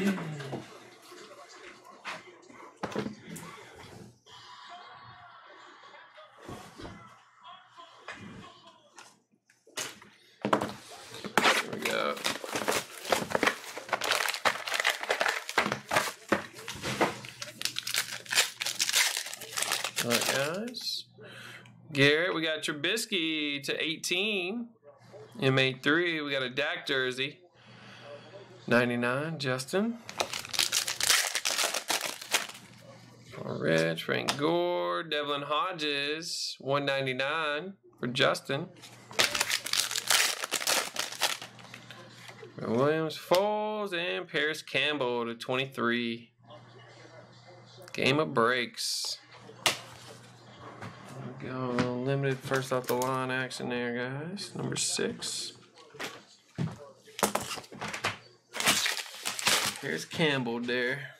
All right, guys. Garrett, we got Trubisky to 18. MA3, we got a Dak jersey. 99, Justin. Orange, Frank Gore. Devlin Hodges, 199 for Justin. Williams Foles and Paris Campbell to 23. Game of breaks. Go limited first off the line action there, guys. Number 6. Here's Campbell there.